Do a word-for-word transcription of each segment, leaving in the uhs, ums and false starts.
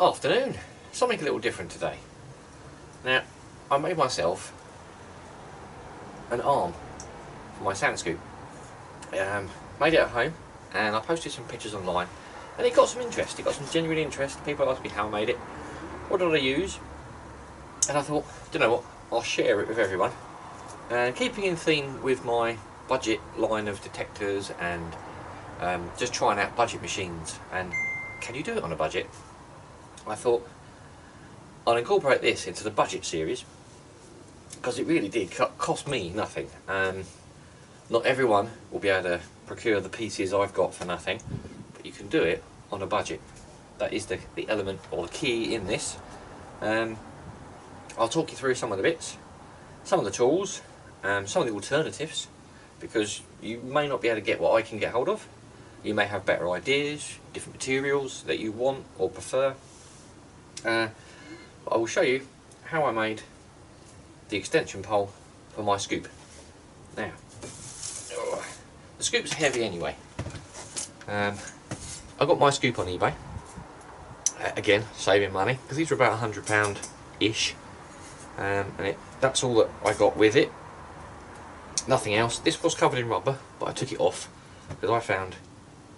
Afternoon. Something a little different today. Now, I made myself an arm for my sand scoop. Um, made it at home, and I posted some pictures online, and it got some interest. It got some genuine interest. People asked me how I made it, what did I use, and I thought, do you know what? I'll share it with everyone. And keeping in theme with my budget line of detectors and um, just trying out budget machines and can you do it on a budget? I thought I'll incorporate this into the budget series because it really did cost me nothing. Um, not everyone will be able to procure the pieces I've got for nothing, but you can do it on a budget. That is the, the element or the key in this. Um, I'll talk you through some of the bits, some of the tools, um, some of the alternatives, because you may not be able to get what I can get hold of. You may have better ideas, different materials that you want or prefer. Uh, I will show you how I made the extension pole for my scoop. Now, oh, the scoop's heavy anyway. Um, I got my scoop on eBay. Uh, again, saving money because these were about a hundred pound ish, um, and it, that's all that I got with it. Nothing else. This was covered in rubber, but I took it off because I found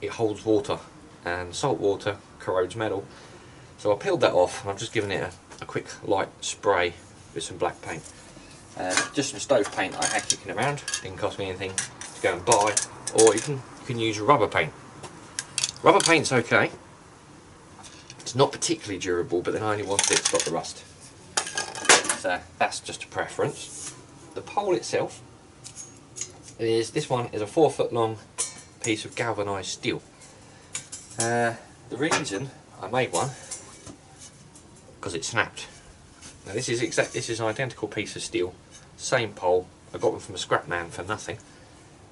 it holds water, and salt water corrodes metal. So I peeled that off, and I've just given it a, a quick light spray with some black paint. Um, just some stove paint I had kicking around, didn't cost me anything to go and buy, or you can, you can use rubber paint. Rubber paint's okay, it's not particularly durable, but then I only wanted it to stop the rust. So that's just a preference. The pole itself is, this one is a four foot long piece of galvanised steel. Uh, the reason I made one because it snapped. Now this is exact. This is an identical piece of steel, same pole. I got one from a scrap man for nothing.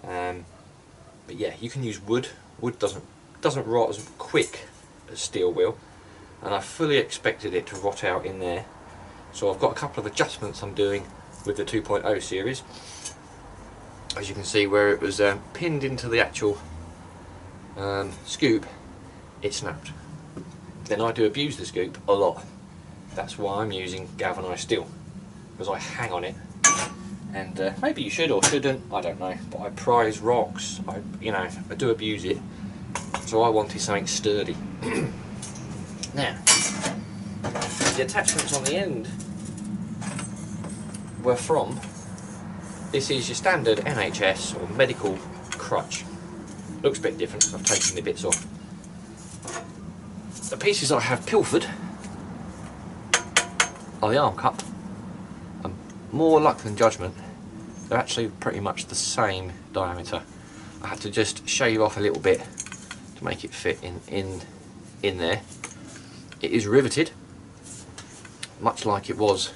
Um, but yeah, you can use wood. Wood doesn't doesn't rot as quick as steel will, and I fully expected it to rot out in there. So I've got a couple of adjustments I'm doing with the two point oh series, as you can see where it was um, pinned into the actual um, scoop. It snapped. Then I do abuse the scoop a lot. That's why I'm using galvanised steel, because I hang on it, and uh, maybe you should or shouldn't, I don't know, but I prize rocks, I, you know, I do abuse it, so I wanted something sturdy. Now, the attachments on the end were from, this is your standard N H S or medical crutch, looks a bit different because I've taken the bits off. The pieces I have pilfered are the arm cup, and more luck than judgment, they're actually pretty much the same diameter. I had to just shave off a little bit to make it fit in in in there. It is riveted, much like it was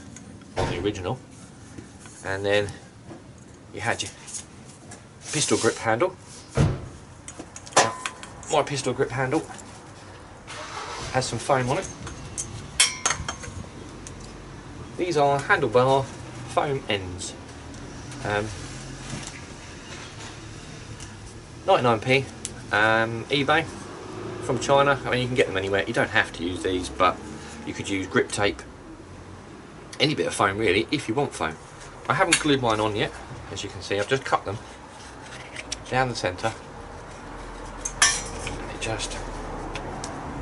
on the original, and then you had your pistol grip handle. Now, my pistol grip handle has some foam on it. These are handlebar foam ends, um, ninety-nine p, um, eBay, from China. I mean, you can get them anywhere, you don't have to use these, but you could use grip tape, any bit of foam really, if you want foam. I haven't glued mine on yet, as you can see, I've just cut them down the centre, and it just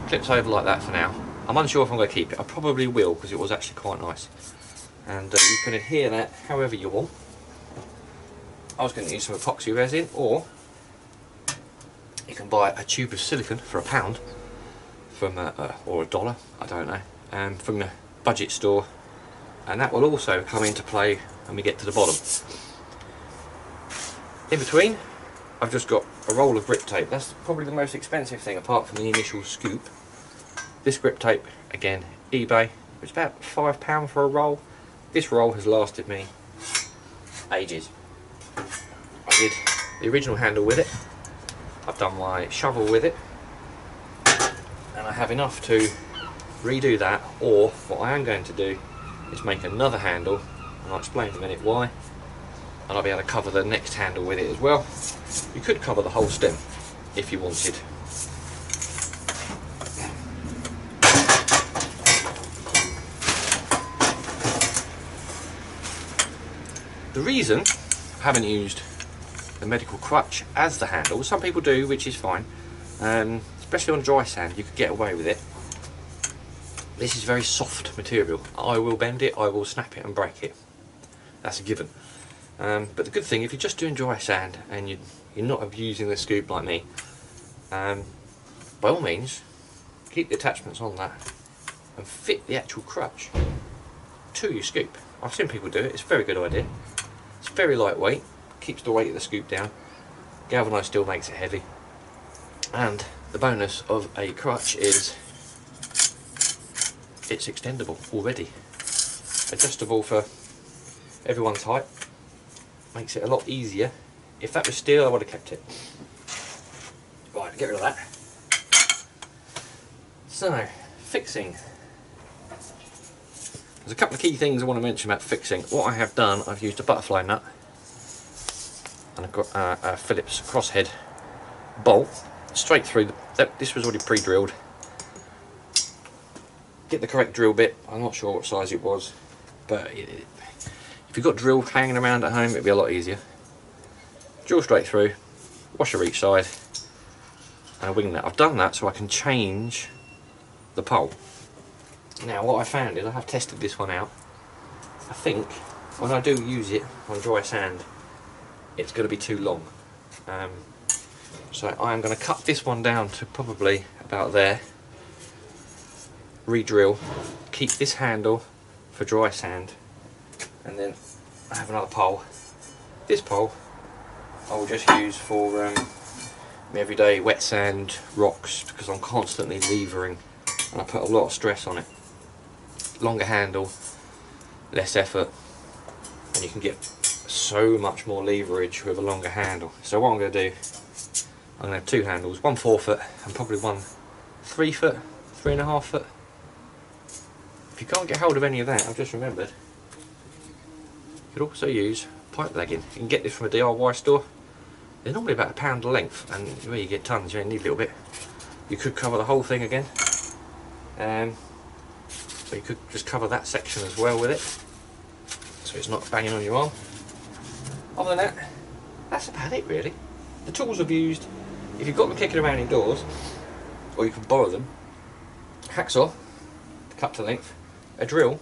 clips over like that for now. I'm unsure if I'm going to keep it. I probably will because it was actually quite nice. And uh, you can adhere that however you want. I was going to use some epoxy resin, or you can buy a tube of silicone for a pound from a, uh, or a dollar, I don't know, um, from the budget store. And that will also come into play when we get to the bottom. In between, I've just got a roll of grip tape. That's probably the most expensive thing apart from the initial scoop. This grip tape, again, eBay, it's about five pounds for a roll. This roll has lasted me ages. I did the original handle with it, I've done my shovel with it, and I have enough to redo that, or what I am going to do is make another handle, and I'll explain in a minute why, and I'll be able to cover the next handle with it as well. You could cover the whole stem if you wanted. The reason I haven't used the medical crutch as the handle, some people do, which is fine, um, especially on dry sand, you could get away with it. This is very soft material. I will bend it, I will snap it and break it. That's a given. Um, but the good thing, if you're just doing dry sand and you, you're not abusing the scoop like me, um, by all means, keep the attachments on that and fit the actual crutch to your scoop. I've seen people do it, it's a very good idea. It's very lightweight, keeps the weight of the scoop down. Galvanised steel makes it heavy. And the bonus of a crutch is it's extendable already, adjustable for everyone's height, makes it a lot easier. If that was steel, I would have kept it. Right, get rid of that. So, fixing. There's a couple of key things I want to mention about fixing. What I have done, I've used a butterfly nut and I've got uh, a Phillips crosshead bolt straight through. The, that, this was already pre-drilled. Get the correct drill bit. I'm not sure what size it was, but it, it, if you've got drill hanging around at home, it'd be a lot easier. Drill straight through, washer each side, and a wing nut. I've done that so I can change the pole. Now, what I found is I have tested this one out. I think when I do use it on dry sand, it's going to be too long. Um, so I'm going to cut this one down to probably about there. Redrill, keep this handle for dry sand, and then I have another pole. This pole I will just use for um, my everyday wet sand, rocks, because I'm constantly levering and I put a lot of stress on it. Longer handle, less effort, and you can get so much more leverage with a longer handle. So what I'm going to do, I'm going to have two handles, one four foot and probably one three foot, three and a half foot. If you can't get hold of any of that, I've just remembered, you could also use pipe legging. You can get this from a D I Y store. They're normally about a pound length, and where you get tons, you only need a little bit. You could cover the whole thing again, um, but you could just cover that section as well with it, so it's not banging on your arm. Other than that, that's about it really. The tools I've used, if you've got them kicking around indoors, or you can borrow them, hacksaw, cut to length, a drill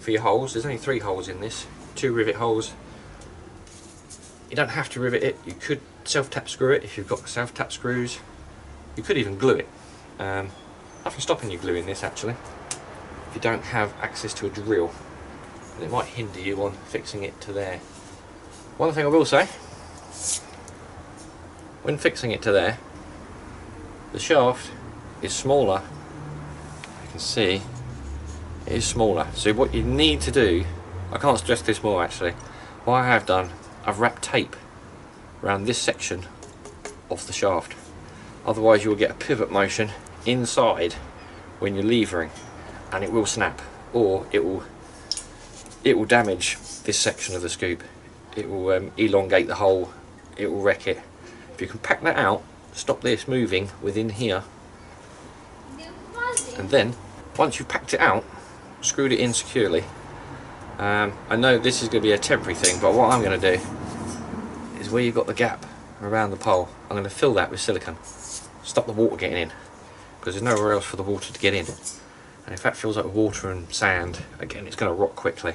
for your holes. There's only three holes in this, two rivet holes. You don't have to rivet it, you could self-tap screw it if you've got self-tap screws. You could even glue it. Um, nothing stopping you gluing this actually, if you don't have access to a drill, and it might hinder you on fixing it to there. One thing I will say, when fixing it to there, the shaft is smaller, you can see, it is smaller. So what you need to do, I can't stress this more actually, what I have done, I've wrapped tape around this section of the shaft, otherwise you'll get a pivot motion inside when you're levering and it will snap, or it will it will damage this section of the scoop. It will um, elongate the hole, it will wreck it. If you can pack that out, stop this moving within here, and then once you've packed it out, screwed it in securely. Um, I know this is going to be a temporary thing, but what I'm going to do is where you've got the gap around the pole, I'm going to fill that with silicone. Stop the water getting in, because there's nowhere else for the water to get in. And if that feels like water and sand, again, it's going to rot quickly.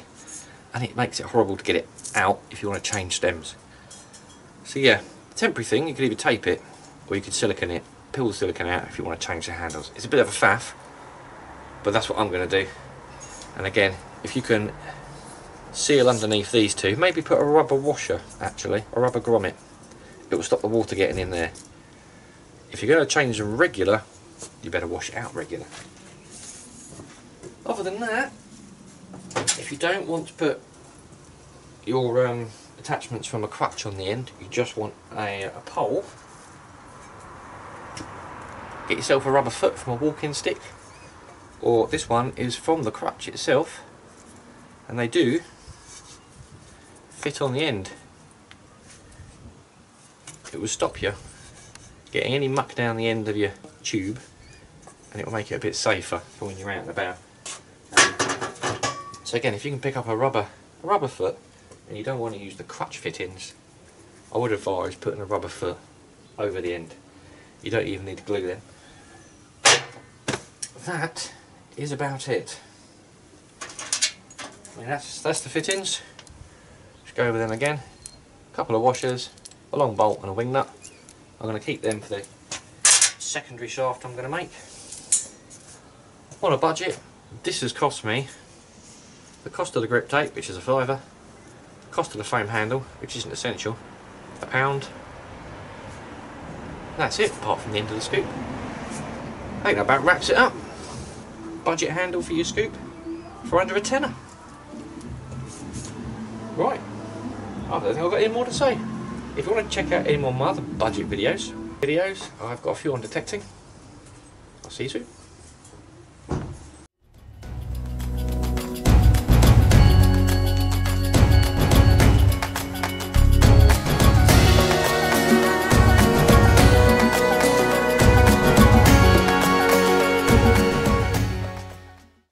And it makes it horrible to get it out if you want to change stems. So yeah, temporary thing, you could either tape it, or you could silicone it, peel the silicone out if you want to change the handles. It's a bit of a faff, but that's what I'm going to do. And again, if you can seal underneath these two, maybe put a rubber washer actually, a rubber grommet. It will stop the water getting in there. If you're going to change them regular, you better wash it out regular. Other than that, if you don't want to put your um, attachments from a crutch on the end, you just want a, a pole, get yourself a rubber foot from a walking stick, or this one is from the crutch itself, and they do fit on the end. It will stop you getting any muck down the end of your tube, and it will make it a bit safer for when you're out and about. So again, if you can pick up a rubber a rubber foot, and you don't want to use the crutch fittings, I would advise putting a rubber foot over the end. You don't even need to glue them. That is about it. I mean, that's, that's the fittings. Just go over them again. A couple of washers, a long bolt and a wing nut. I'm going to keep them for the secondary shaft I'm going to make. On a budget, this has cost me the cost of the grip tape, which is a fiver, the cost of the foam handle, which isn't essential, a pound. That's it, apart from the end of the scoop. I think that about wraps it up. Budget handle for your scoop for under a tenner. Right, I don't think I've got any more to say. If you want to check out any more of my other budget videos, videos, I've got a few on detecting. I'll see you soon.